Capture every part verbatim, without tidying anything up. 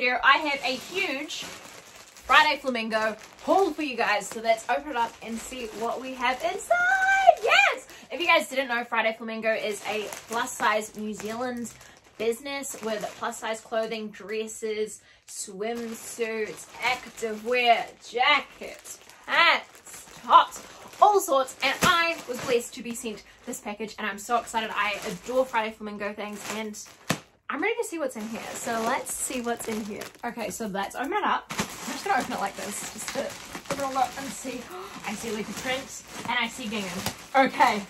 video, I have a huge Friday Flamingo haul for you guys. So let's open it up and see what we have inside. Yes! If you guys didn't know, Friday Flamingo is a plus size New Zealand business with plus size clothing, dresses, swimsuits, activewear, jackets, hats, tops, all sorts. And I was blessed to be sent this package and I'm so excited. I adore Friday Flamingo things and I'm ready to see what's in here. So let's see what's in here. Okay, so let's open it up. I'm just gonna open it like this just to give it a look and see. I see leopard print and I see gingham. Okay,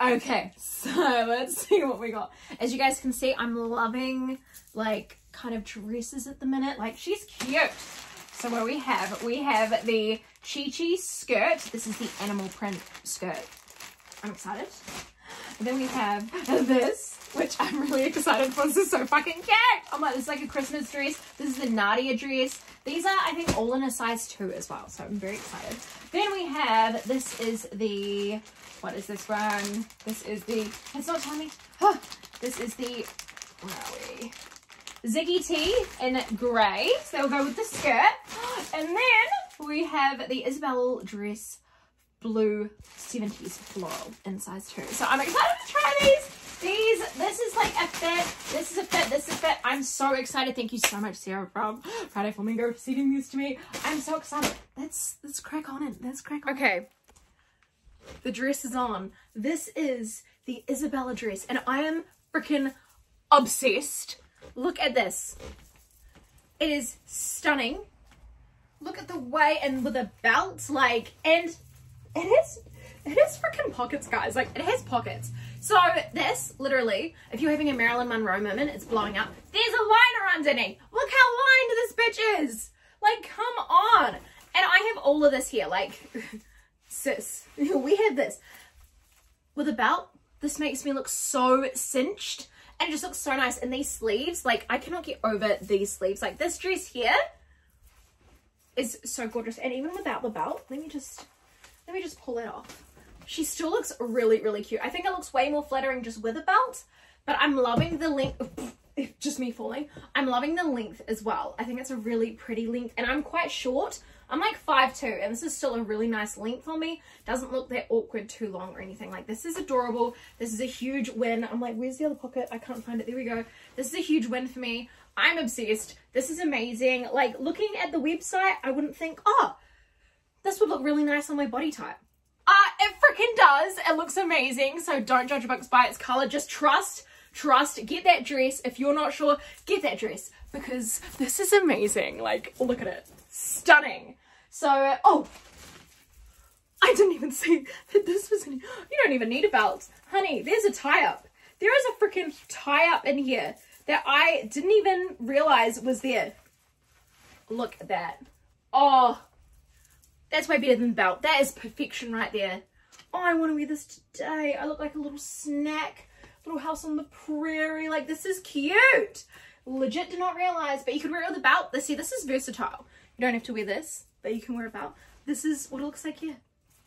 okay, so let's see what we got. As you guys can see, I'm loving like kind of dresses at the minute. Like, she's cute. So what we have, we have the Chi Chi Skirt. This is the animal print skirt. I'm excited. And then we have this, which I'm really excited for. This is so fucking cute. Oh my, this is like a Christmas dress. This is the Nadia dress. These are, I think, all in a size two as well. So I'm very excited. Then we have, this is the, what is this one? This is the, it's not telling me. Huh. This is the, where are we? Ziggy Tee in grey. So we'll go with the skirt. And then we have the Isabella Dress Blue seventies floral in size two. So I'm excited to try these. These, this is like a fit. This is a fit. This is a fit. I'm so excited. Thank you so much, Sarah, from Friday Flamingo for sending these to me. I'm so excited. Let's, let's crack on it. Let's crack on it. Okay. The dress is on. This is the Isabella dress. And I am freaking obsessed. Look at this. It is stunning. Look at the way, and with a belt, like, and it has, it has freaking pockets, guys. Like, it has pockets. So this, literally, if you're having a Marilyn Monroe moment, it's blowing up. There's a liner underneath. Look how lined this bitch is. Like, come on. And I have all of this here. Like, sis, we have this. With a belt, this makes me look so cinched. And it just looks so nice. And these sleeves, like, I cannot get over these sleeves. Like, this dress here is so gorgeous. And even without the belt, let me just, let me just pull it off. She still looks really, really cute. I think it looks way more flattering just with a belt. But I'm loving the length. Just me falling. I'm loving the length as well. I think it's a really pretty length. And I'm quite short. I'm like five two. And this is still a really nice length on me. Doesn't look that awkward too long or anything. Like, this is adorable. This is a huge win. I'm like, where's the other pocket? I can't find it. There we go. This is a huge win for me. I'm obsessed. This is amazing. Like, looking at the website, I wouldn't think, oh, this would look really nice on my body type. Ah, uh, it freaking does. It looks amazing. So don't judge a book by its color. Just trust. Trust, get that dress. If you're not sure, get that dress because this is amazing. Like, look at it, stunning. So, oh, I didn't even see that this was, you don't even need a belt. Honey, there's a tie up. There is a freaking tie up in here that I didn't even realize was there. Look at that. Oh, that's way better than belt. That is perfection right there. Oh, I want to wear this today. I look like a little snack. Little house on the prairie. Like, this is cute. Legit did not realize, but you could wear it with a belt. This, see, this is versatile. You don't have to wear this, but you can wear a belt. This is what it looks like here.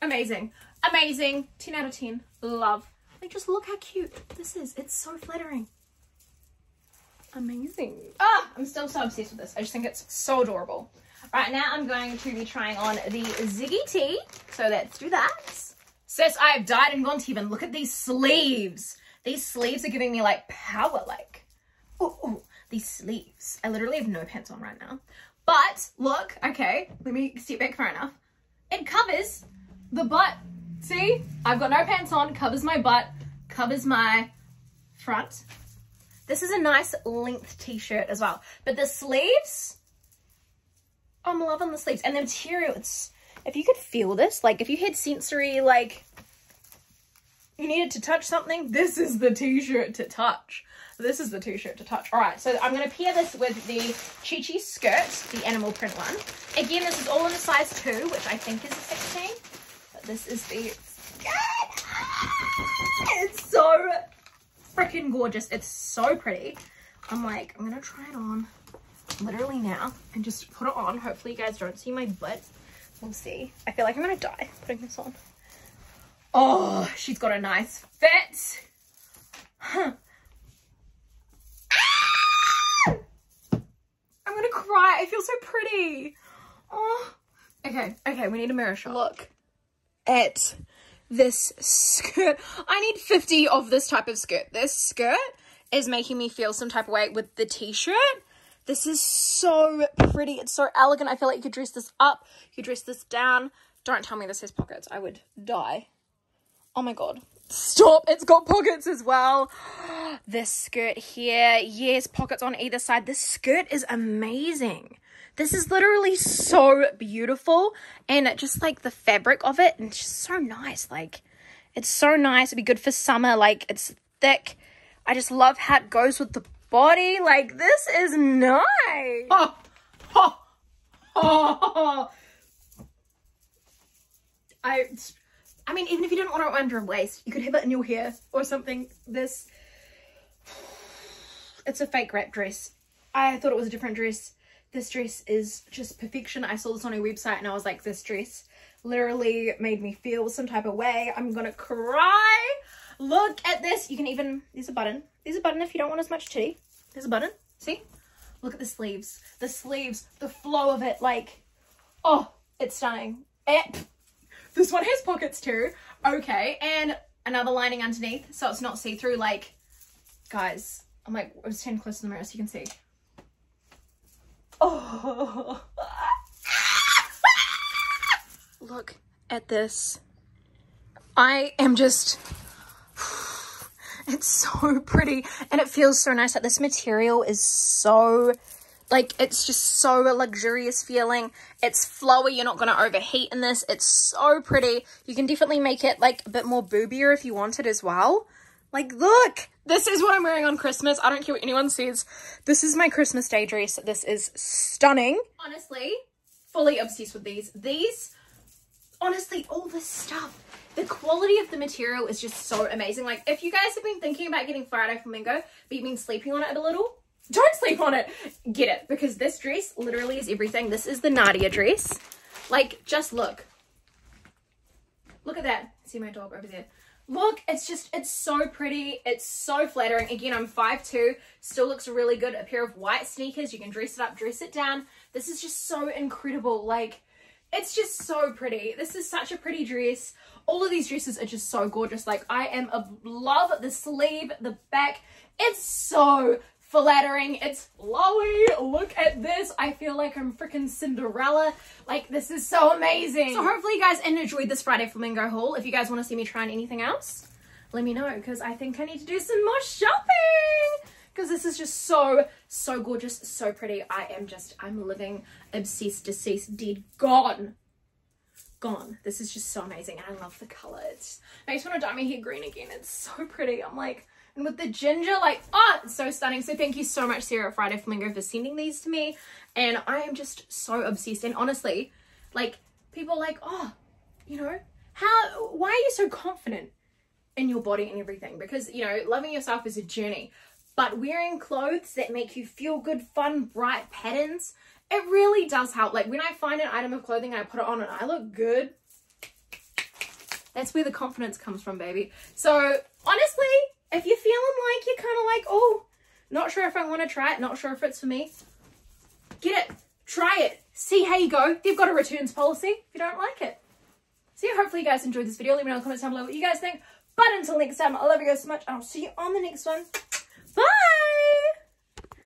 Amazing, amazing. ten out of ten. Love. Like, just look how cute this is. It's so flattering. Amazing. Ah, I'm still so obsessed with this. I just think it's so adorable. Right now, I'm going to be trying on the Ziggy Tee. So let's do that. Sis, I have died and gone to heaven. Look at these sleeves. These sleeves are giving me like power, like, oh, oh, these sleeves. I literally have no pants on right now. But look, okay, let me step back far enough. It covers the butt. See, I've got no pants on, covers my butt, covers my front. This is a nice length t-shirt as well. But the sleeves, I'm loving the sleeves. And the material, it's, if you could feel this, like if you had sensory, like, you needed to touch something, this is the t-shirt to touch. This is the t-shirt to touch. All right, so I'm going to pair this with the Chi Chi Skirt, the animal print one. Again, this is all in a size two, which I think is a sixteen. But this is the skirt. It's so freaking gorgeous. It's so pretty. I'm like, I'm going to try it on literally now and just put it on. Hopefully you guys don't see my butt. We'll see. I feel like I'm going to die putting this on. Oh, she's got a nice fit. Huh. Ah! I'm gonna cry. I feel so pretty. Oh. Okay, okay, we need a mirror shot. Look at this skirt. I need fifty of this type of skirt. This skirt is making me feel some type of way with the t-shirt. This is so pretty. It's so elegant. I feel like you could dress this up. You could dress this down. Don't tell me this has pockets. I would die. Oh my God. Stop. It's got pockets as well. This skirt here. Yes, pockets on either side. This skirt is amazing. This is literally so beautiful. And just like the fabric of it. And it's just so nice. Like it's so nice. It'd be good for summer. Like it's thick. I just love how it goes with the body. Like this is nice. Oh, oh, oh. I, I mean, even if you didn't want it around your waist, you could have it in your hair or something. This, it's a fake wrap dress. I thought it was a different dress. This dress is just perfection. I saw this on her website and I was like, this dress literally made me feel some type of way. I'm gonna cry. Look at this. You can even, there's a button. There's a button if you don't want as much titty. There's a button. See? Look at the sleeves. The sleeves, the flow of it, like, oh, it's stunning. Ep. This one has pockets too. Okay, and another lining underneath so it's not see-through. Like, guys, I'm like, I was standing close to the mirror so you can see. Oh. Look at this. I am just, it's so pretty and it feels so nice. Like this material is so, like, it's just so luxurious feeling. It's flowy. You're not going to overheat in this. It's so pretty. You can definitely make it, like, a bit more boobier if you want it as well. Like, look. This is what I'm wearing on Christmas. I don't care what anyone says. This is my Christmas day dress. This is stunning. Honestly, fully obsessed with these. These, honestly, all this stuff. The quality of the material is just so amazing. Like, if you guys have been thinking about getting Friday Flamingo, but you've been sleeping on it a little, don't sleep on it. Get it, because this dress literally is everything. This is the Nadia dress. Like, just look. Look at that. See my dog over there. Look, it's just, it's so pretty. It's so flattering. Again, I'm five two. Still looks really good. A pair of white sneakers. You can dress it up, dress it down. This is just so incredible. Like, it's just so pretty. This is such a pretty dress. All of these dresses are just so gorgeous. Like, I am in love. The sleeve, the back. It's so flattering. It's flowy. Look at this. I feel like I'm freaking Cinderella. Like, this is so amazing. So hopefully you guys enjoyed this Friday Flamingo haul. If you guys want to see me try on anything else, let me know, because I think I need to do some more shopping, because this is just so, so gorgeous, so pretty. I am just, I'm living, obsessed, deceased, dead, gone. Gone. This is just so amazing and I love the color. It's, I just want to dye my hair green again. It's so pretty. I'm like, and with the ginger, like, oh, it's so stunning. So thank you so much, Sarah Friday Flamingo, for sending these to me, and I am just so obsessed. And honestly, like, people are like, oh, you know, how, why are you so confident in your body and everything? Because, you know, loving yourself is a journey, but wearing clothes that make you feel good, fun, bright patterns, it really does help. Like, when I find an item of clothing, I put it on and I look good. That's where the confidence comes from, baby. So honestly, if you're feeling like you're kind of like, oh, not sure if I want to try it, not sure if it's for me, get it, try it, see how you go. They've got a returns policy if you don't like it. So yeah, hopefully you guys enjoyed this video. Let me know in the comments down below what you guys think. But until next time, I love you guys so much and I'll see you on the next one. Bye!